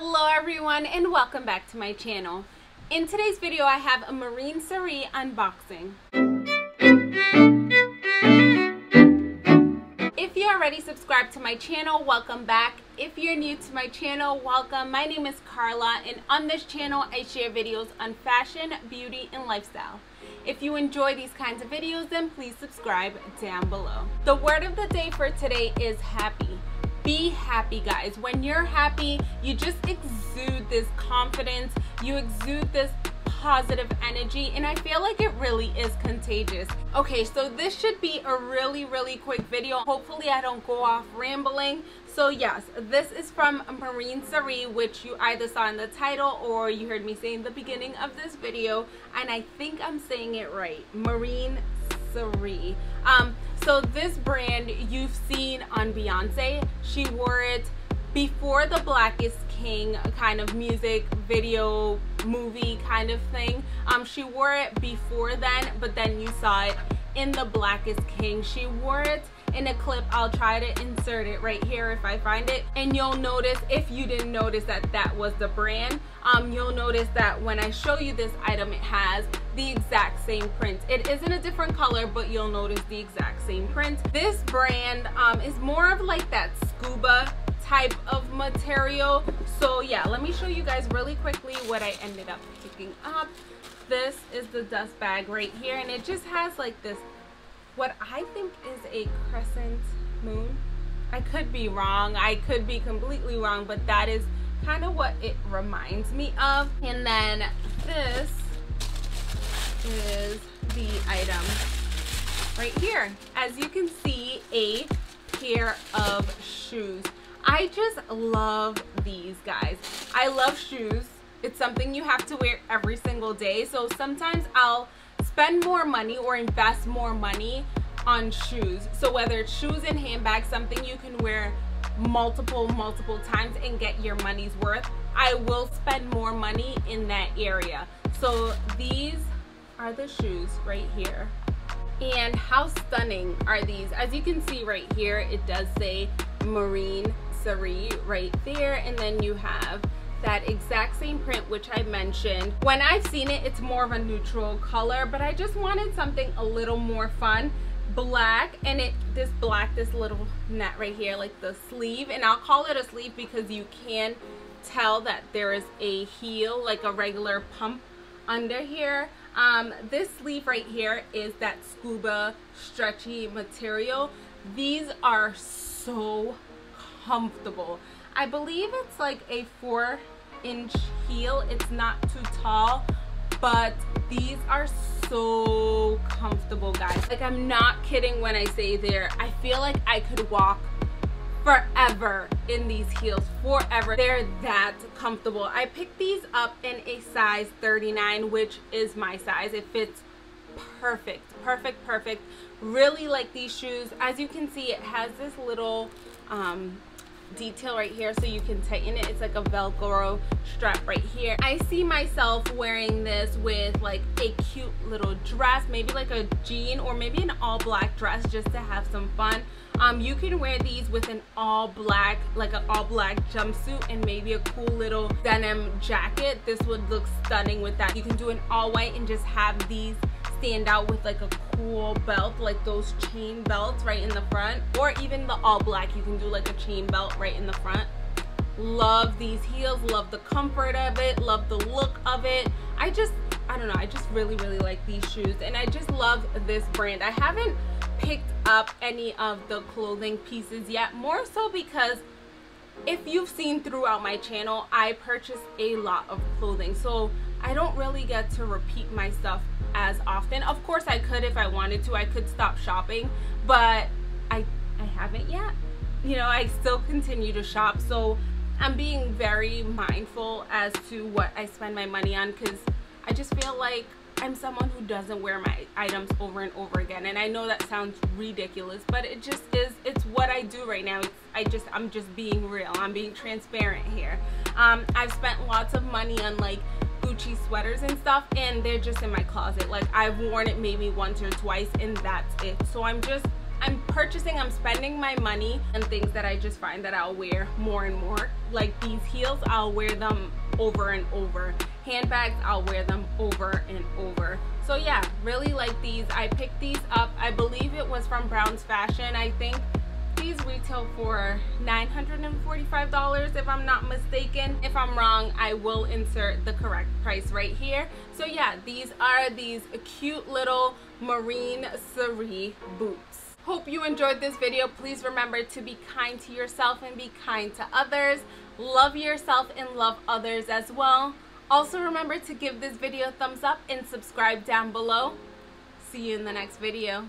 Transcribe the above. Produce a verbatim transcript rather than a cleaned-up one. Hello everyone and welcome back to my channel. In today's video I have a Marine Serre unboxing. If you're already subscribed to my channel, welcome back. If you're new to my channel, welcome. My name is Carla and on this channel I share videos on fashion, beauty, and lifestyle. If you enjoy these kinds of videos then please subscribe down below. The word of the day for today is happy. Be happy, guys. When you're happy, you just exude this confidence, you exude this positive energy, and I feel like it really is contagious. Okay, so this should be a really, really quick video. Hopefully I don't go off rambling. So yes, this is from Marine Serre, which you either saw in the title or you heard me say in the beginning of this video, and I think I'm saying it right. Marine Serre. Um, so this brand you've seen on Beyonce. She wore it before the Black Is King kind of music video movie kind of thing. Um, she wore it before then, but then you saw it in the Black Is King. She wore it in a clip. I'll try to insert it right here if I find it, and you'll notice, if you didn't notice that that was the brand, um, you'll notice that when I show you this item it has the exact same print. It isn't a different color, but you'll notice the exact same print. This brand um, is more of like that scuba type of material. So yeah, let me show you guys really quickly what I ended up picking up. This is the dust bag right here, and it just has like this, what I think is a crescent moon. I could be wrong, I could be completely wrong, but that is kind of what it reminds me of. And then this is the item right here. As you can see, a pair of shoes. I just love these, guys. I love shoes. It's something you have to wear every single day, so sometimes I'll spend more money or invest more money on shoes. So whether it's shoes and handbags, something you can wear multiple multiple times and get your money's worth, I will spend more money in that area. So these are the shoes right here, and how stunning are these? As you can see right here, it does say Marine Serre right there, and then you have that exact same print which I mentioned. When I've seen it, it's more of a neutral color, but I just wanted something a little more fun. Black, and it this black, this little net right here, like the sleeve, and I'll call it a sleeve because you can tell that there is a heel, like a regular pump under here. Um, this sleeve right here is that scuba stretchy material. These are so comfortable. I believe it's like a four inch heel. It's not too tall, but these are so comfortable, guys. Like, I'm not kidding when I say there, I feel like I could walk forever in these heels, forever. They're that comfortable. I picked these up in a size thirty-nine, which is my size. It fits perfect, perfect, perfect. Really like these shoes. As you can see, it has this little, um, detail right here so you can tighten it. It's like a velcro strap right here. I see myself wearing this with like a cute little dress, maybe like a jean or maybe an all black dress, just to have some fun. Um, you can wear these with an all black, like an all black jumpsuit and maybe a cool little denim jacket. This would look stunning with that. You can do an all white and just have these stand out with like a cool belt, like those chain belts right in the front, or even the all black, you can do like a chain belt right in the front. Love these heels, love the comfort of it, love the look of it. I just, I don't know, I just really, really like these shoes, and I just love this brand. I haven't picked up any of the clothing pieces yet, more so because if you've seen throughout my channel, I purchase a lot of clothing, so I don't really get to repeat my stuff as often. Of course I could if I wanted to, I could stop shopping, but I, I haven't yet. You know, I still continue to shop, so I'm being very mindful as to what I spend my money on, because I just feel like I'm someone who doesn't wear my items over and over again, and I know that sounds ridiculous, but it just is. It's what I do right now. It's, I just I'm just being real. I'm being transparent here. Um, I've spent lots of money on like Gucci sweaters and stuff, and they're just in my closet. Like, I've worn it maybe once or twice and that's it. So I'm just I'm purchasing, I'm spending my money on things that I just find that I'll wear more and more. Like these heels, I'll wear them over and over. Handbags, I'll wear them over and over. So yeah, really like these. I picked these up, I believe it was from Brown's Fashion. I think these retail for nine hundred forty-five dollars if I'm not mistaken. If I'm wrong, I will insert the correct price right here. So yeah, these are these cute little Marine Serre boots. Hope you enjoyed this video. Please remember to be kind to yourself and be kind to others. Love yourself and love others as well. Also remember to give this video a thumbs up and subscribe down below. See you in the next video.